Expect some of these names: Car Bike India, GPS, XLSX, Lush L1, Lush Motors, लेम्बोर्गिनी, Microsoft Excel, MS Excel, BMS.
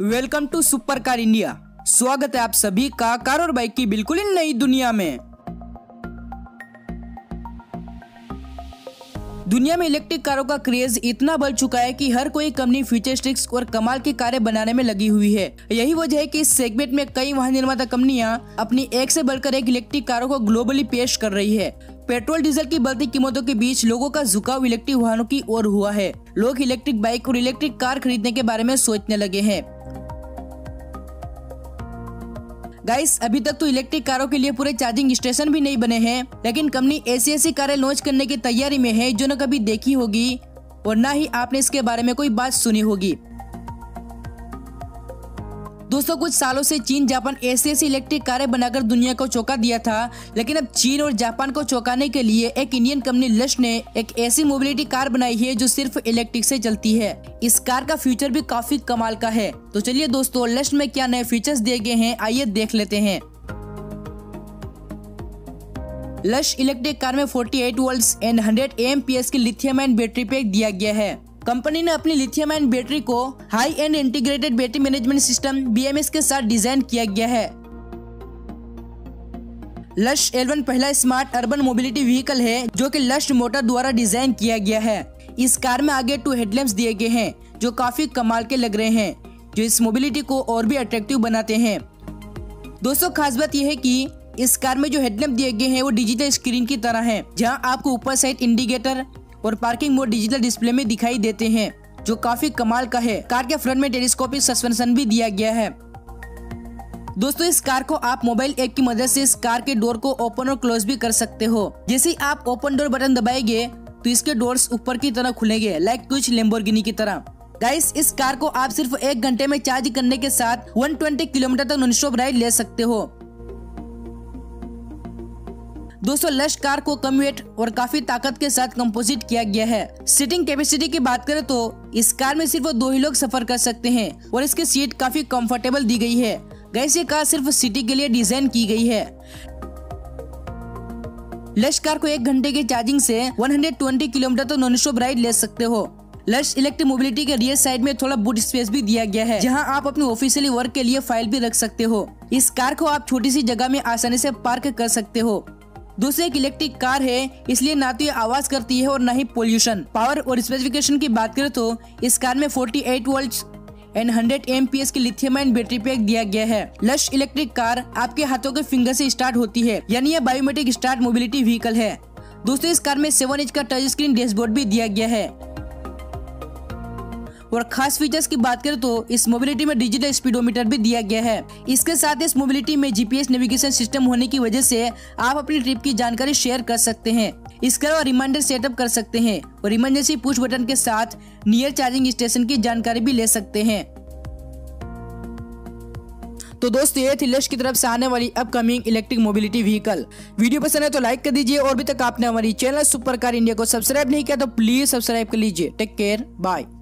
Welcome to super car India. स्वागत है आप सभी का कार और बाइक की बिल्कुल ही नई दुनिया में। दुनिया में इलेक्ट्रिक कारों का क्रेज इतना बढ़ चुका है कि हर कोई कंपनी फ्यूचरिस्टिक्स और कमाल की कारें बनाने में लगी हुई है। यही वजह है कि इस सेगमेंट में कई वाहन निर्माता कंपनियां अपनी एक से बढ़कर एक इलेक्ट्रिक कारों को ग्लोबली पेश कर रही है। पेट्रोल डीजल की बढ़ती कीमतों के बीच लोगों का झुकाव इलेक्ट्रिक वाहनों की ओर हुआ है। लोग इलेक्ट्रिक बाइक और इलेक्ट्रिक कार खरीदने के बारे में सोचने लगे हैं। गाइस, अभी तक तो इलेक्ट्रिक कारों के लिए पूरे चार्जिंग स्टेशन भी नहीं बने हैं, लेकिन कंपनी ऐसी कारें लॉन्च करने की तैयारी में है जो न कभी देखी होगी और न ही आपने इसके बारे में कोई बात सुनी होगी। दोस्तों, कुछ सालों से चीन जापान ऐसी इलेक्ट्रिक कारें बनाकर दुनिया को चौंका दिया था, लेकिन अब चीन और जापान को चौंकाने के लिए एक इंडियन कंपनी लश ने एक ऐसी मोबिलिटी कार बनाई है जो सिर्फ इलेक्ट्रिक से चलती है। इस कार का फ्यूचर भी काफी कमाल का है। तो चलिए दोस्तों, लश में क्या नए फीचर्स दिए गए हैं, आइए देख लेते हैं। लश इलेक्ट्रिक कार में 48 वोल्ट्स एंड 100 एएमपीएस की लिथियम आयन बैटरी पैक दिया गया है। कंपनी ने अपनी लिथियम आयन बैटरी को high and integrated battery management system BMS के साथ डिजाइन किया गया है। लश L1 पहला स्मार्ट अर्बन मोबिलिटी व्हीकल है जो कि लश मोटर द्वारा डिजाइन किया गया है। इस कार में आगे 2 हेडलैम्प्स दिए गए हैं जो काफी कमाल के लग रहे हैं, जो इस मोबिलिटी को और भी अट्रैक्टिव बनाते हैं। दोस्तों, खास बात यह है कि इस कार में जो हेडलैम्प दिए गए हैं वो डिजिटल स्क्रीन की तरह है, जहाँ आपको ऊपर साइड इंडिकेटर और पार्किंग मोड डिजिटल डिस्प्ले में दिखाई देते हैं, जो काफी कमाल का है। कार के फ्रंट में टेलीस्कोपिक सस्पेंशन भी दिया गया है। दोस्तों, इस कार को आप मोबाइल ऐप की मदद से इस कार के डोर को ओपन और क्लोज भी कर सकते हो। जैसे आप ओपन डोर बटन दबाएंगे तो इसके डोर्स ऊपर की तरह खुलेंगे, लाइक कुछ लेम्बोर्गिनी की तरह। गाइस, इस कार को आप सिर्फ 1 घंटे में चार्ज करने के साथ 120 किलोमीटर तक नॉन स्टॉप राइड ले सकते हो। दोस्तों, लश कार को कम वेट और काफी ताकत के साथ कंपोजिट किया गया है। सीटिंग कैपेसिटी की बात करें तो इस कार में सिर्फ 2 ही लोग सफर कर सकते हैं और इसकी सीट काफी कंफर्टेबल दी गई है। गाइस, ये कार सिर्फ सिटी के लिए डिजाइन की गई है। लश कार को 1 घंटे के चार्जिंग से 120 किलोमीटर तक नॉन स्टॉप राइड ले सकते हो। लश इलेक्ट्रिक मोबिलिटी के रियर साइड में थोड़ा बूट स्पेस भी दिया गया है, जहां आप अपने ऑफिशियली वर्क के लिए फाइल भी रख सकते हो। इस कार को आप छोटी सी जगह में आसानी से पार्क कर सकते हो। दोस्तों, एक इलेक्ट्रिक कार है, इसलिए ना तो ये आवाज करती है और ना ही पोल्यूशन। पावर और स्पेसिफिकेशन की बात करें तो इस कार में 48 वोल्ट्स एंड 100 एमपीएस की लिथियम आयन बैटरी पैक दिया गया है। लश इलेक्ट्रिक कार आपके हाथों के फिंगर से स्टार्ट होती है, यानी ये बायोमेट्रिक स्टार्ट मोबिलिटी व्हीकल है। दोस्तों, इस कार में 7 इंच का टच स्क्रीन डैशबोर्ड भी दिया गया है और खास फीचर्स की बात करें तो इस मोबिलिटी में डिजिटल स्पीडोमीटर भी दिया गया है। इसके साथ इस मोबिलिटी में GPS नेविगेशन सिस्टम होने की वजह से आप अपनी ट्रिप की जानकारी शेयर कर सकते हैं। इसके अलावा रिमाइंडर सेटअप कर सकते हैं और इमरजेंसी पुश बटन के साथ नियर चार्जिंग स्टेशन की जानकारी भी ले सकते हैं। तो दोस्तों, ये थी लश की तरफ से आने वाली upcoming electric mobility vehicle. Video पसंद है तो लाइक कर दीजिए और अभी तक आपने हमारी चैनल सुपर कार इंडिया को सब्सक्राइब नहीं किया तो प्लीज सब्सक्राइब कर लीजिए। Take care, bye.